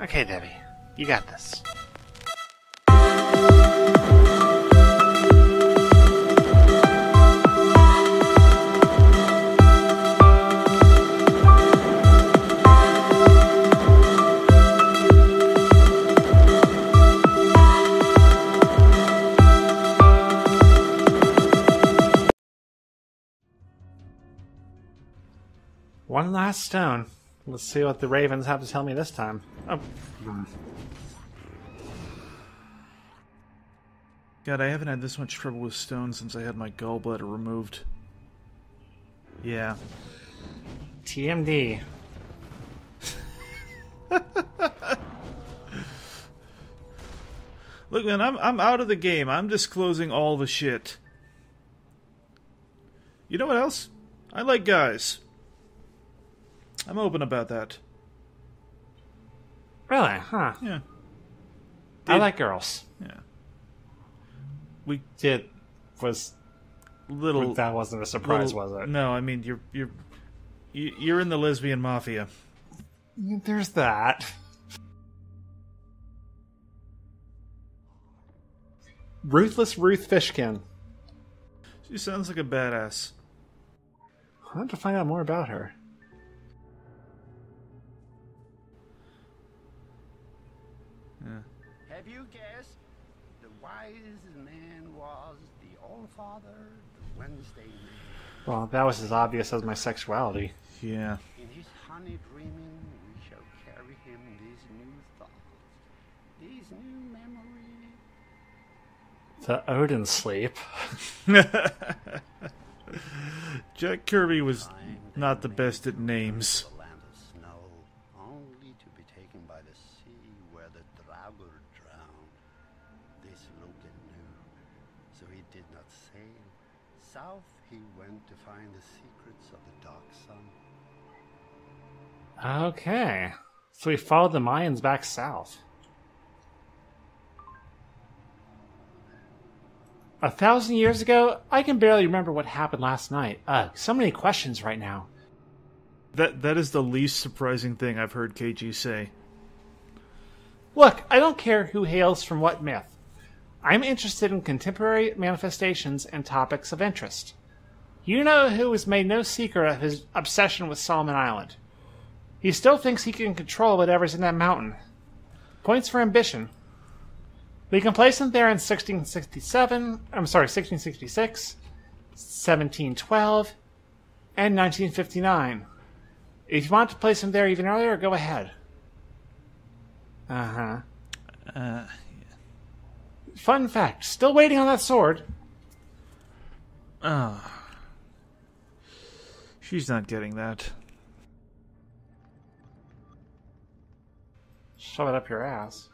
Okay, Debbie, you got this. One last stone. Let's see what the ravens have to tell me this time. Oh. God, I haven't had this much trouble with stones since I had my gallbladder removed. Yeah. TMD. Look, man, I'm out of the game. I'm disclosing all the shit. You know what else? I like guys. I'm open about that. Really? Huh. Yeah. Did, I like girls. Yeah. We did was little. That wasn't a surprise, little, was it? No, I mean you're in the lesbian mafia. There's that. Ruthless Ruth Fishkin. She sounds like a badass. I'll have to find out more about her. Have you guessed? The wisest man was the old father, the Wednesday man. Well, that was as obvious as my sexuality. Yeah. In his honey dreaming, we shall carry him these new thoughts, these new memories. The Odin sleep. Jack Kirby was not the best at names. South he went to find the secrets of the dark sun. Okay. So we followed the Mayans back south. 1,000 years ago? I can barely remember what happened last night. So many questions right now. That is the least surprising thing I've heard KG say. Look, I don't care who hails from what myth. I'm interested in contemporary manifestations and topics of interest. You know who has made no secret of his obsession with Solomon Island. He still thinks he can control whatever's in that mountain. Points for ambition. We can place him there in 1666, 1712, and 1959. If you want to place him there even earlier, go ahead. Uh-huh. Fun fact, still waiting on that sword. She's not getting that. Shove it up your ass.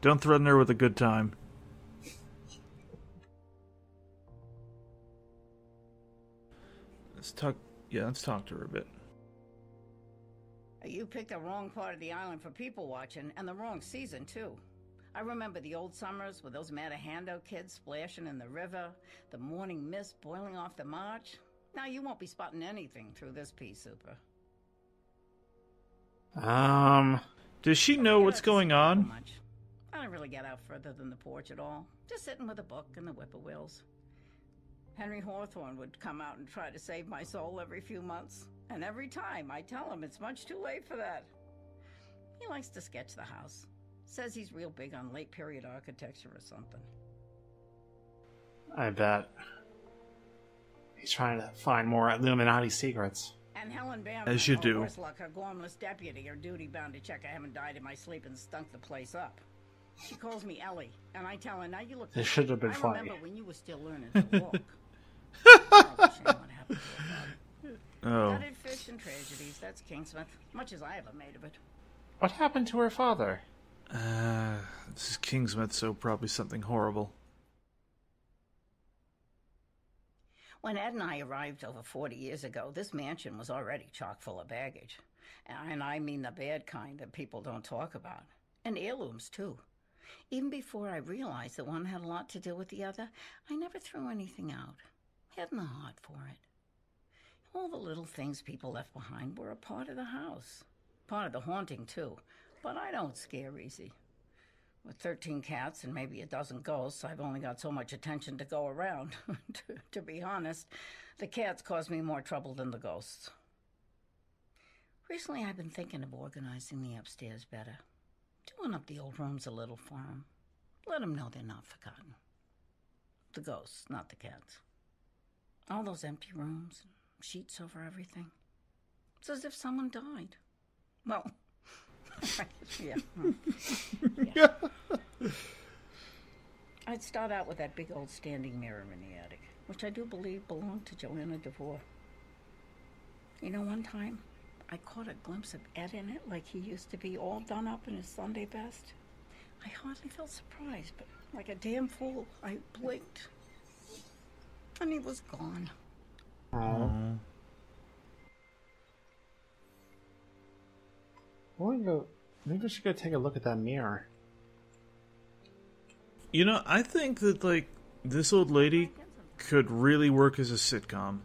Don't threaten her with a good time. Let's talk to her a bit. You picked the wrong part of the island for people watching, and the wrong season, too. I remember the old summers with those Matahando kids splashing in the river, the morning mist boiling off the march. Now you won't be spotting anything through this pea souper. Does she know what's going on? I don't really get out further than the porch at all. Just sitting with a book and the whippoorwills. Henry Hawthorne would come out and try to save my soul every few months. And every time I tell him it's much too late for that. He likes to sketch the house. Says he's real big on late period architecture or something. I bet. He's trying to find more Illuminati secrets. And Helen Bamford, as you do. Worse luck, her gormless deputy, or duty bound to check I haven't died in my sleep and stunk the place up. She calls me Ellie, and I tell her, now you look. This should have been funny. I remember when you were still learning to walk. Oh. Gutted fish and tragedies, that's Kingsmouth, much as I ever made of it. What happened to her father? This is Kingsmouth, so probably something horrible. When Ed and I arrived over 40 years ago, this mansion was already chock full of baggage. And I mean the bad kind that people don't talk about. And heirlooms, too. Even before I realized that one had a lot to do with the other, I never threw anything out. Hadn't the heart for it. All the little things people left behind were a part of the house. Part of the haunting, too. But I don't scare easy. With 13 cats and maybe a dozen ghosts, I've only got so much attention to go around. To be honest, the cats cause me more trouble than the ghosts. Recently, I've been thinking of organizing the upstairs better. Doing up the old rooms a little for them. Let them know they're not forgotten. The ghosts, not the cats. All those empty rooms, sheets over everything. It's as if someone died. Well, yeah. Yeah. I'd start out with that big old standing mirror in the attic, which I do believe belonged to Joanna DeVore. You know, one time, I caught a glimpse of Ed in it, like he used to be, all done up in his Sunday best. I hardly felt surprised, but like a damn fool, I blinked. And he was gone. Aww. Maybe we should go take a look at that mirror. You know, I think that, like, this old lady could really work as a sitcom.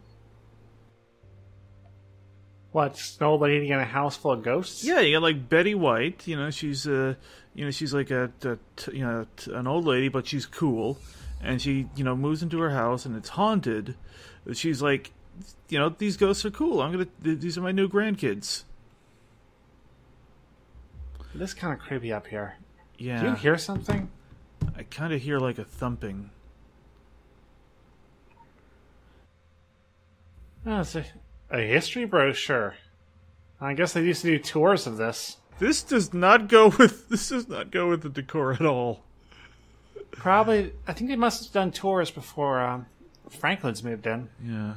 What, snow lady in a house full of ghosts? Yeah, you got like Betty White. You know, she's like an old lady, but she's cool, and she moves into her house and it's haunted. She's like, these ghosts are cool. These are my new grandkids. It is kind of creepy up here. Yeah. Do you hear something? I kind of hear like a thumping. Oh, it's a history brochure. I guess they used to do tours of this. This does not go with the decor at all. Probably, I think they must have done tours before Franklin's moved in. Yeah.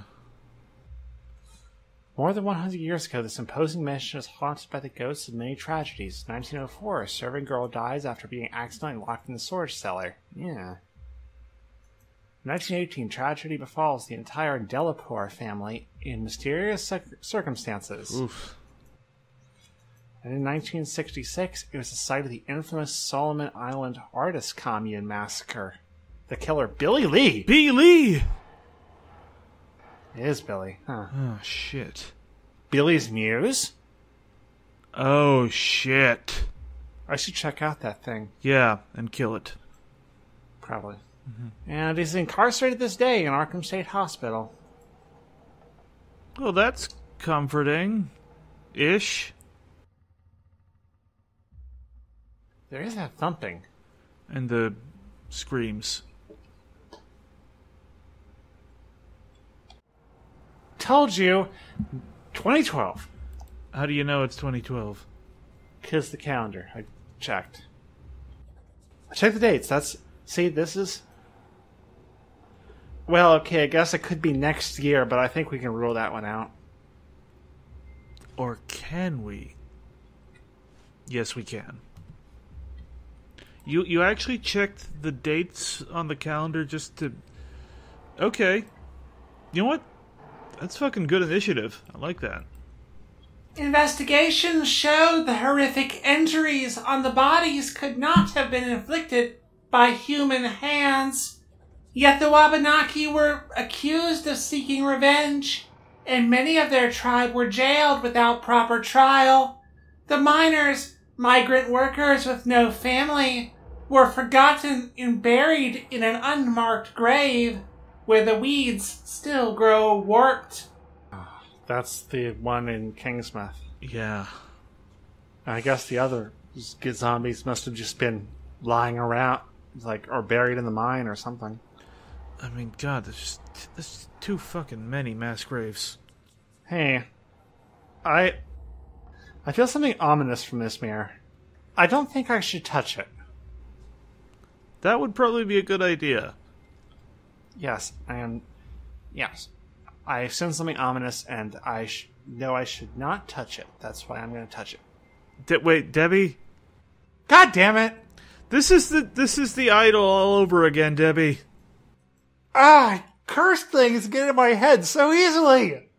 More than 100 years ago, this imposing mansion is haunted by the ghosts of many tragedies. 1904, a serving girl dies after being accidentally locked in the storage cellar. Yeah. 1918, tragedy befalls the entire Delapour family in mysterious circumstances. Oof. And in 1966, it was the site of the infamous Solomon Island artist commune massacre. The killer, Billy Lee! Billy Lee! It is Billy, huh? Oh, shit. Billy's Muse? Oh, shit. I should check out that thing. Yeah, and kill it. Probably. Mm-hmm. And he's incarcerated this day in Arkham State Hospital. Well, that's comforting. Ish. There is that thumping. And the screams. Told you. 2012. How do you know it's 2012? 'Cause the calendar. I checked. I checked the dates. That's... See, this is... Well, okay, I guess it could be next year, but I think we can rule that one out. Or can we? Yes, we can. You actually checked the dates on the calendar just to... Okay. You know what? That's fucking good initiative. I like that. Investigations showed the horrific injuries on the bodies could not have been inflicted by human hands. Yet the Wabanaki were accused of seeking revenge, and many of their tribe were jailed without proper trial. The miners, migrant workers with no family, were forgotten and buried in an unmarked grave, where the weeds still grow warped. That's the one in Kingsmouth. Yeah. I guess the other zombies must have just been lying around, like, or buried in the mine or something. I mean, God, there's too fucking many mass graves. Hey, I feel something ominous from this mirror. I don't think I should touch it. That would probably be a good idea. Yes, yes. I sense something ominous, and I know I should not touch it. That's why I'm going to touch it. Wait, Debbie? God damn it! This is the idol all over again, Debbie. Ah, cursed things get in my head so easily.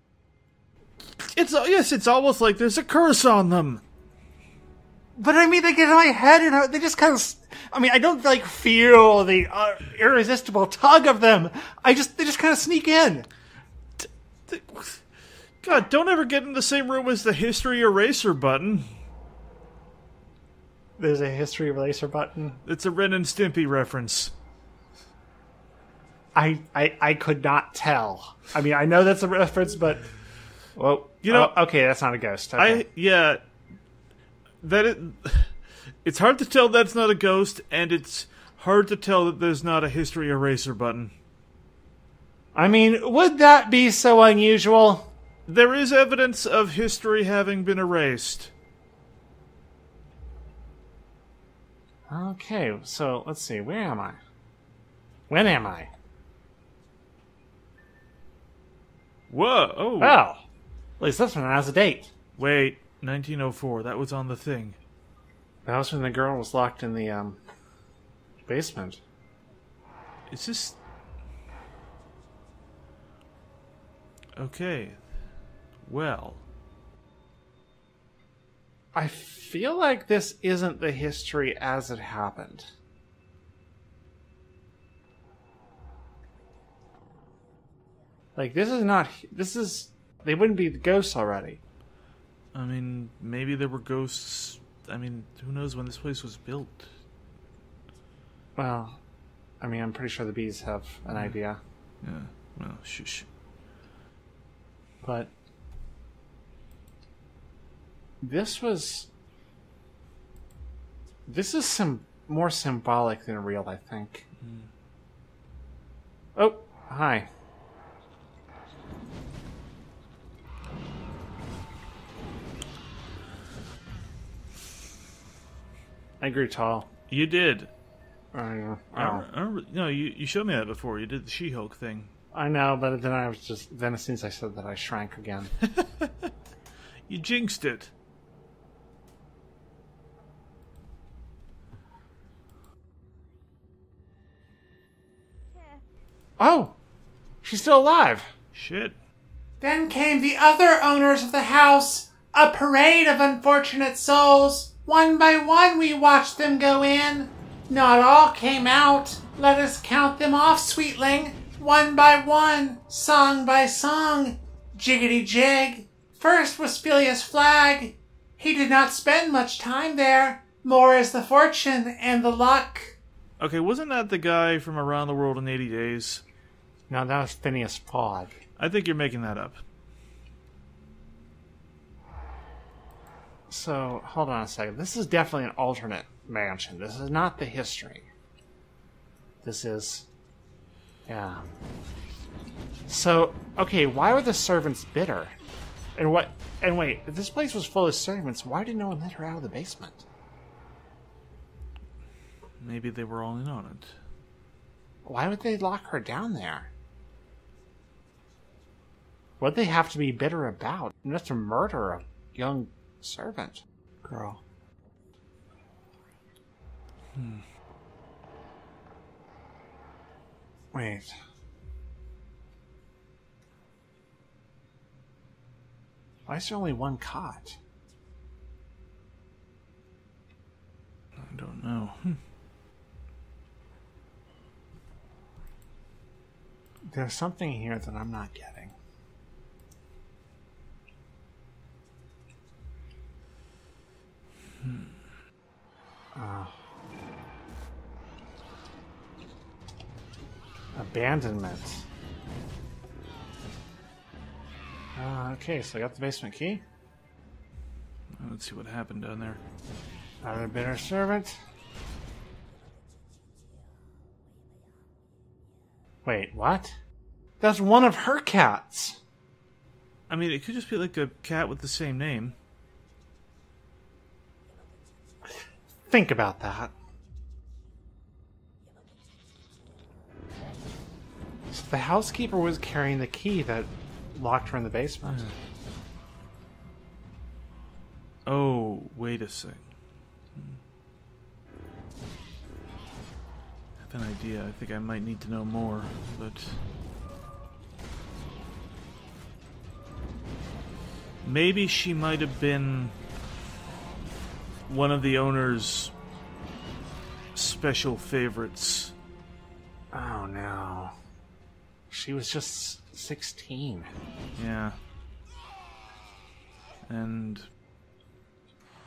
It's almost like there's a curse on them. But I mean, they get in my head, and they just kind of. I mean, I don't like feel the irresistible tug of them. They just kind of sneak in. God, don't ever get in the same room as the history eraser button. There's a history eraser button. It's a Ren and Stimpy reference. I could not tell. I mean, I know that's a reference, but... Well, you know... Oh, okay, that's not a ghost. Okay. Yeah. It's hard to tell that's not a ghost, and it's hard to tell that there's not a history eraser button. I mean, would that be so unusual? There is evidence of history having been erased. Okay, so let's see. Where am I? When am I? Whoa! Oh. Well, at least this one has a date. Wait, 1904. That was on the thing. That was when the girl was locked in the basement. Is this okay? Well, I feel like this isn't the history as it happened. Like, this is not... This is... They wouldn't be the ghosts already. I mean, maybe there were ghosts... I mean, who knows when this place was built? Well, I mean, I'm pretty sure the bees have an idea. Yeah, well, shush. But... This was... This is more symbolic than real, I think. Mm. Oh, hi. I grew tall. You did. No, you showed me that before. You did the She-Hulk thing. I know, but then I was just... Then as soon as I said that, I shrank again. You jinxed it. Oh! She's still alive! Shit. Then came the other owners of the house. A parade of unfortunate souls. One by one we watched them go in. Not all came out. Let us count them off, sweetling. One by one, song by song, jiggity jig. First was Phileas Fogg. He did not spend much time there. More is the fortune and the luck. Okay, wasn't that the guy from Around the World in 80 Days? No, that was Phineas Fogg. I think you're making that up. So, hold on a second. This is definitely an alternate mansion. This is not the history. This is... Yeah. So, okay, why were the servants bitter? And what... And wait, if this place was full of servants, why did no one let her out of the basement? Maybe they were all in on it. Why would they lock her down there? What'd they have to be bitter about? Just to murder a young... servant girl. Wait. Why is there only one cot? I don't know. There's something here that I'm not getting. Abandonment. Okay, so I got the basement key. Let's see what happened down there. I've been a bitter servant. Wait, what? That's one of her cats! I mean, it could just be like a cat with the same name. Think about that. So the housekeeper was carrying the key that locked her in the basement. Oh, wait a second. I have an idea. I think I might need to know more, but... Maybe she might have been... one of the owner's special favorites. Oh, no. She was just 16. Yeah. And...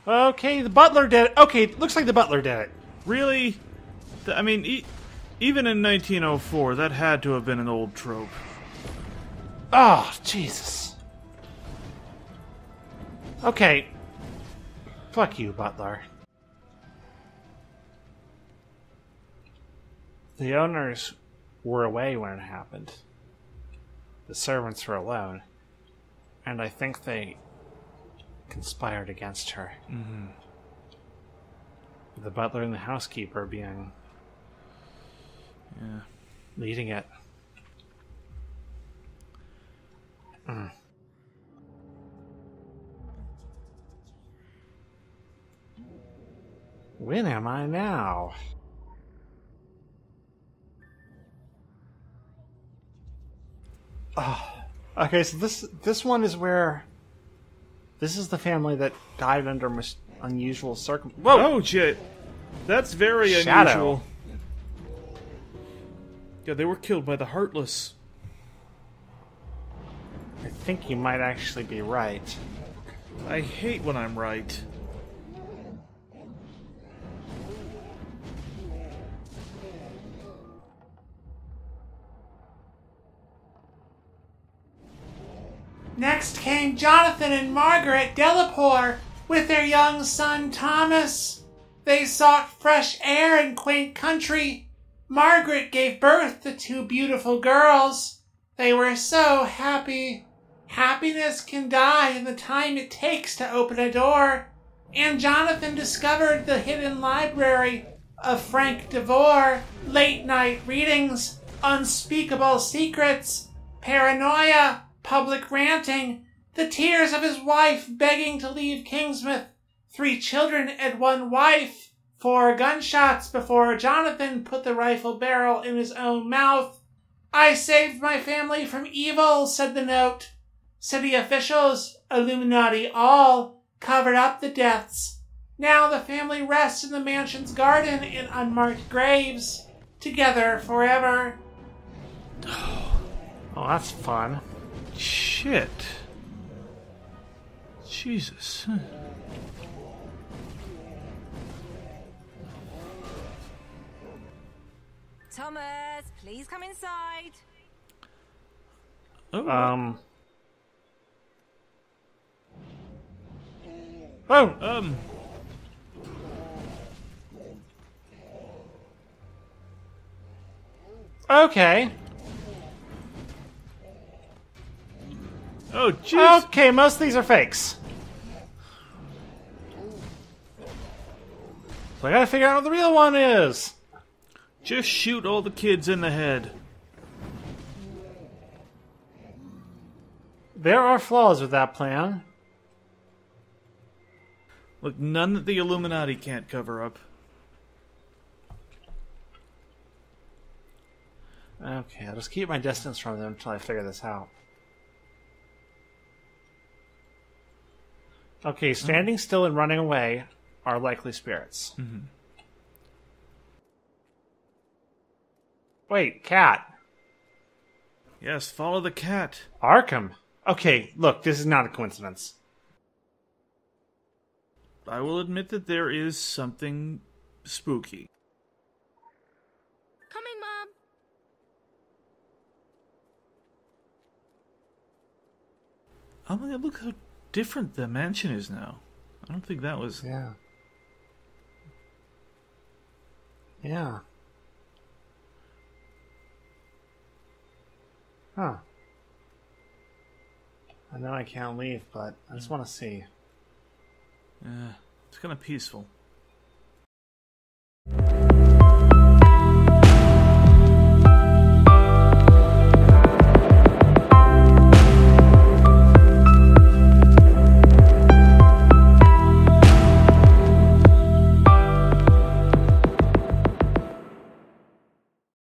Okay, the butler did it. Okay, it looks like the butler did it. Really? I mean, even in 1904, that had to have been an old trope. Oh, Jesus. Okay. Fuck you, butler. The owners were away when it happened. The servants were alone. And I think they conspired against her. Mm-hmm. The butler and the housekeeper being... yeah. Leading it. Mm. When am I now? Oh. Okay, so this one is where... this is the family that died under unusual circumstances. Whoa! Oh, shit! That's very unusual. Yeah, they were killed by the Heartless. I think you might actually be right. I hate when I'm right. Next came Jonathan and Margaret Delapore with their young son Thomas. They sought fresh air in quaint country. Margaret gave birth to two beautiful girls. They were so happy. Happiness can die in the time it takes to open a door. And Jonathan discovered the hidden library of Frank DeVore, late night readings, unspeakable secrets, paranoia, public ranting, the tears of his wife begging to leave Kingsmouth, 3 children and 1 wife, 4 gunshots before Jonathan put the rifle barrel in his own mouth. I saved my family from evil, said the note. City officials, Illuminati all, covered up the deaths. Now the family rests in the mansion's garden in unmarked graves, together forever. Oh, that's fun. Shit. Jesus. Thomas, please come inside. Oh. Oh, okay. Oh, jeez. Okay, most of these are fakes. So I gotta figure out what the real one is. Just shoot all the kids in the head. There are flaws with that plan. Look, none that the Illuminati can't cover up. Okay, I'll just keep my distance from them until I figure this out. Okay, standing still and running away are likely spirits. Mm-hmm. Wait, cat. Yes, follow the cat. Arkham. Okay, look, this is not a coincidence. I will admit that there is something spooky. Coming, Mom. Oh my God, look how different the mansion is now. I don't think that was... yeah. Yeah. Huh. I know I can't leave, but I just want to see. Yeah. It's kind of peaceful.